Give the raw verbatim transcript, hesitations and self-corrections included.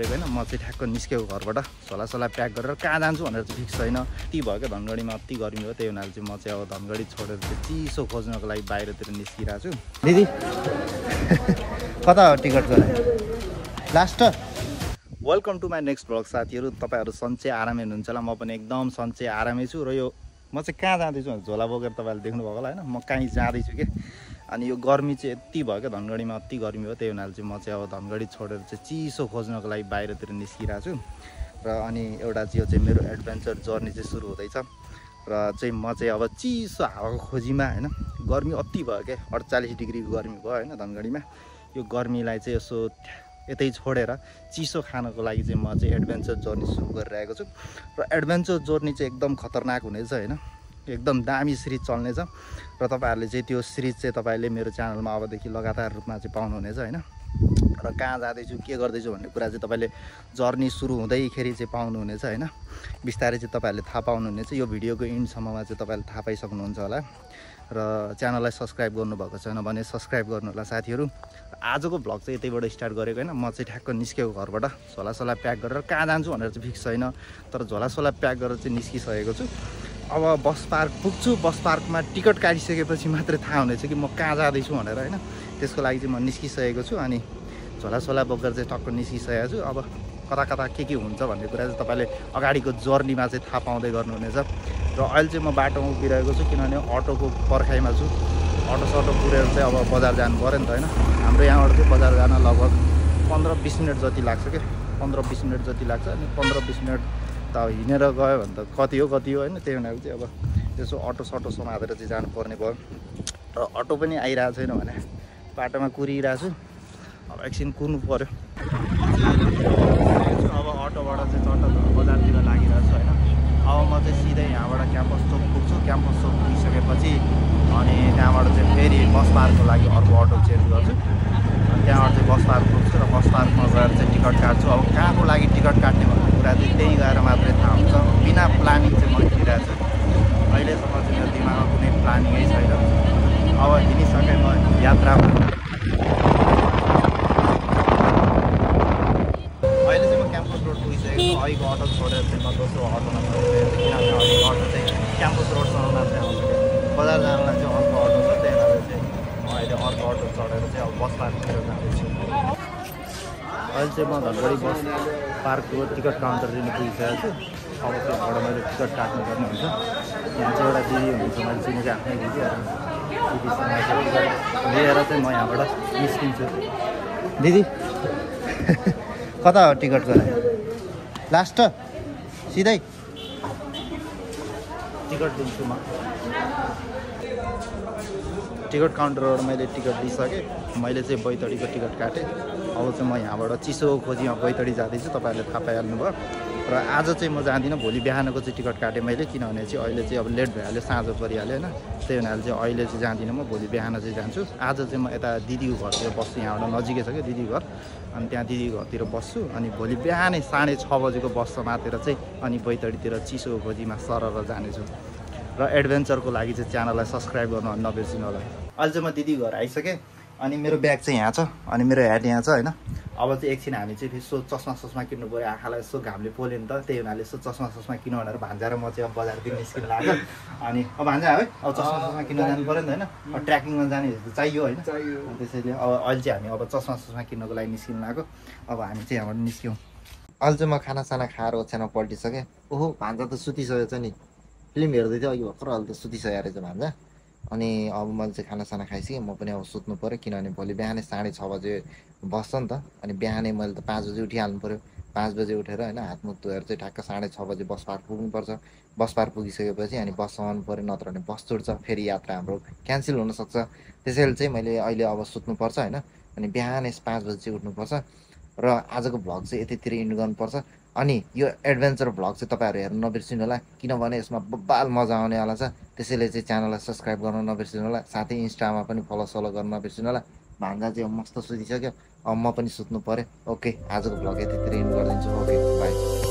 देखिए म ठ्याक्क निस्केको घरबाट सला सला प्याक गरेर कहाँ जान्छु भनेर चाहिँ फिक्स छैन। ती भयो के धनगढीमा अति गर्मी हो, त्यही हुनाले चाहिँ म चाहिँ अब धनगढी छोडेर चिसो खोज्नको लागि बाहिरतिर निस्किरहेको छु। दिदी कता हो टिकटको last? Welcome to my next vlog. साथीहरू तपाईहरू सन्चै आरामै हुनुहुन्छ होला, म पनि एकदम सन्चै आरामै छु। र यो म चाहिँ कहाँ जाँदैछु झोला बोकेर तपाईँहरूले देख्नुभएको होला होइन, म कहीँ जाँदैछु कि। अनि यो गर्मी चाहिँ यति भयो क्या धनगढीमा अति गर्मी हो, त्यही हुनाले चाहिँ म चाहिँ अब धनगढी छोडेर चाहिँ चिसो खोज्नको लागि बाहिरतिर निस्किरहेको छु। र अनि एउटा चाहिँ यो चाहिँ मेरो एडभेन्चर जर्नी चाहिँ सुरु हुँदैछ। र चाहिँ म चाहिँ अब चिसो हावाको खोजीमा होइन, गर्मी अति भयो क्या अडचालिस डिग्रीको गर्मी भयो होइन धनगढीमा। यो गर्मीलाई चाहिँ यसो यतै छोडेर चिसो खानको लागि चाहिँ म चाहिँ एडभेन्चर जर्नी सुरु गरिरहेको छु। र एडभेन्चर जर्नी चाहिँ एकदम खतरनाक हुनेछ होइन, एकदम दामी सिरिज चल्नेछ। र तपाईँहरूले चाहिँ त्यो सिरिज चाहिँ तपाईँले मेरो च्यानलमा अबदेखि लगातार रूपमा चाहिँ पाउनुहुनेछ होइन। र कहाँ जाँदैछु के गर्दैछु भन्ने कुरा चाहिँ तपाईँले जर्नी सुरु हुँदैखेरि चाहिँ पाउनुहुनेछ होइन। बिस्तारै चाहिँ तपाईँहरूले थाहा पाउनुहुनेछ, यो भिडियोको इन्डसम्ममा चाहिँ तपाईँले थाहा पाइसक्नुहुन्छ होला। र च्यानललाई सब्सक्राइब गर्नुभएको छैन भने सब्सक्राइब गर्नु होला साथीहरू। आजको भ्लग चाहिँ यतैबाट स्टार्ट गरेको होइन, म चाहिँ ठ्याक्क निस्केको घरबाट झोला सोला प्याक गरेर कहाँ जान्छु भनेर चाहिँ फिक्स छैन, तर झोला सोला प्याक गरेर चाहिँ निस्किसकेको छु। अब बस पार्क पुग्छु, बस पार्कमा टिकट काटिसकेपछि मात्रै थाहा हुनेछ कि म कहाँ जाँदैछु भनेर होइन। त्यसको लागि चाहिँ म निस्किसकेको छु अनि झोला सोला बोकेर चाहिँ टक्क निस्किसकेको छु। अब कता कता के के हुन्छ भन्ने कुरा चाहिँ तपाईँले अगाडिको जर्नीमा चाहिँ थाहा पाउँदै गर्नुहुनेछ। र अहिले चाहिँ म बाटोमा उभिरहेको छु किनभने अटोको पर्खाइमा छु। अटो सटो पुरेर चाहिँ अब बजार जानु पऱ्यो नि त होइन। हाम्रो यहाँबाट चाहिँ बजार जान लगभग पन्ध्र बिस मिनट जति लाग्छ क्या, पन्ध्र बिस मिनट जति लाग्छ। अनि पन्ध्र बिस मिनट अब हिँडेर गयो भने त कति हो कति हो होइन। त्यही हुनाले चाहिँ अब त्यसो अटो सटो समातेर चाहिँ जानुपर्ने भयो। र अटो पनि आइरहेको छैन भने बाटोमा कुरिरहेको छु, अब एकछिन कुर्नु पऱ्यो। अब अटोबाट चाहिँ चट्टो बजारतिर लागिरहेको छु होइन। अब म चाहिँ सिधै यहाँबाट क्याम्पस चोक पुग्छु, क्याम्पस चोक पुगिसकेपछि अनि त्यहाँबाट चाहिँ फेरि बस पार्कको लागि अर्को अटो चेन्ज गर्छु। अनि त्यहाँबाट चाहिँ बस पार्क पुग्छु र बस पार्कमा गएर चाहिँ टिकट काट्छु। अब कहाँको लागि टिकट काट्ने भन्ने कुरा चाहिँ त्यही गएर मात्रै थाहा हुन्छ, बिना प्लानिङ चाहिँ म हिँडिरहेको छु। अहिलेसम्म चाहिँ मेरो दिमागमा कुनै प्लानिङै छैन। अब हिँडिसके म यात्रा अहिले चाहिँ म क्याम्पस रोड पुगिसकेको छु। अहिलेको अटो छोडेर चाहिँ म दोस्रो अटोमा गइरहेको छु किनभने अहिलेको अटो चाहिँ क्याम्पस रोडसँग मात्रै आउँछ। बजार जानलाई चाहिँ अर्को अटो छ, त्यही भएर चाहिँ म अहिले अर्को अटो चढेर चाहिँ अब बस पार्कतिर जाँदैछु। अहिले चाहिँ म धनगढी बस पार्कको टिकट काउन्टर चाहिँ पुगिसकेको छु। अब त्यसबाट मैले टिकट काट्नुपर्ने हुन्छ। यहाँ चाहिँ एउटा दिदी हुनुहुन्छ, मैले चिनेको आफ्नै दिदी, दिदीसँग लिएर चाहिँ म यहाँबाट निस्किन्छु। दिदी कता हो टिकटको लास्ट? सिधै टिकट दिन्छु म। टिकट काउन्टरबाट मैले टिकट लिइसकेँ, मैले चाहिँ बैतडीको टिकट काटेँ। अब चाहिँ म यहाँबाट चिसो खोजीमा बैतडी जाँदैछु, तपाईँहरूले थाहा पाइहाल्नु भयो। र आज चाहिँ म जाँदिनँ, भोलि बिहानको चाहिँ टिकट काटेँ मैले किनभने चाहिँ अहिले चाहिँ अब लेट भइहाल्यो, साँझ परिहाल्यो होइन। त्यही हुनाले चाहिँ अहिले चाहिँ जाँदिनँ म, भोलि बिहान चाहिँ जान्छु। आज चाहिँ म यता दिदीको घरतिर बस्छु, यहाँबाट नजिकै छ क्या दिदीको घर। अनि त्यहाँ दिदीको घरतिर बस्छु अनि भोलि बिहानै साढे छ बजीको बस समातेर चाहिँ अनि बैतडीतिर चिसो खोजीमा सरर जानेछु। र एडभेन्चरको लागि चाहिँ च्यानललाई सब्सक्राइब गर्नु नबिर्सिनु होला। अहिले चाहिँ म दिदी घर आइसकेँ अनि मेरो ब्याग चाहिँ यहाँ छ अनि मेरो ह्याट यहाँ छ होइन। अब चाहिँ एकछिन हामी चाहिँ फेरि सो चस्मा सस्मा किन्नु पऱ्यो, आँखालाई यसो घामले पोल्यो नि त। त्यही हुनाले यसो चस्मा सस्मा किन्नु भनेर भान्जा र म चाहिँ अब बजारतिर निस्किनु लाग्यो। अनि अब भान्जा है अब चस्मा सस्मा किन्न जानु पऱ्यो नि त होइन, अब ट्रेकिङमा जाने जस्तो चाहियो होइन। त्यसैले अब अहिले चाहिँ हामी अब चस्मा सस्मा किन्नुको लागि निस्किनु लाग्यो। अब हामी चाहिँ यहाँबाट निस्क्यौँ। अहिले चाहिँ म खानासाना खाएर ओछ्यानमा पल्टिसकेँ। ओहो भान्जा त सुतिसकेको छ नि, फिल्म हेर्दै थियो अघि भर्खर, अहिले त सुतिसकेको रहेछ भान्जा। अनि अब मैले चाहिँ खानासाना खाइसकेँ, म पनि अब सुत्नु पऱ्यो किनभने भोलि बिहानै साढे छ बजे बस्छ नि त। अनि बिहानै मैले त पाँच बजी उठिहाल्नु पऱ्यो। पाँच बजे उठेर होइन हातमुख धोएर चाहिँ ठ्याक्क साढे छ बजे बस पार्क पुग्नुपर्छ। बस पार्क पुगिसकेपछि अनि बस आउनु पऱ्यो, नत्र भने बस छुट्छ, फेरि यात्रा हाम्रो क्यान्सल हुनसक्छ। त्यसैले चाहिँ मैले अहिले अब सुत्नुपर्छ होइन, अनि बिहानै पाँच बजी चाहिँ उठ्नुपर्छ। र आजको भ्लग चाहिँ यतैतिर इन्ड गर्नुपर्छ। अनि यो एडभेन्चर भ्लग चाहिँ तपाईँहरू हेर्नु नबिर्सिनु होला किनभने यसमा बब्बाल मजा आउने होला छ। त्यसैले चाहिँ च्यानललाई सब्सक्राइब गर्न नबिर्सिनु होला, साथै इन्स्टामा पनि फलो सलो गर्न नबिर्सिनु होला। भान्जा चाहिँ मस्त सुतिसक्यो, अब म पनि सुत्नु पऱ्यो। ओके आजको भ्लग यतितिर इन्ड गरिदिन्छु। Okay by.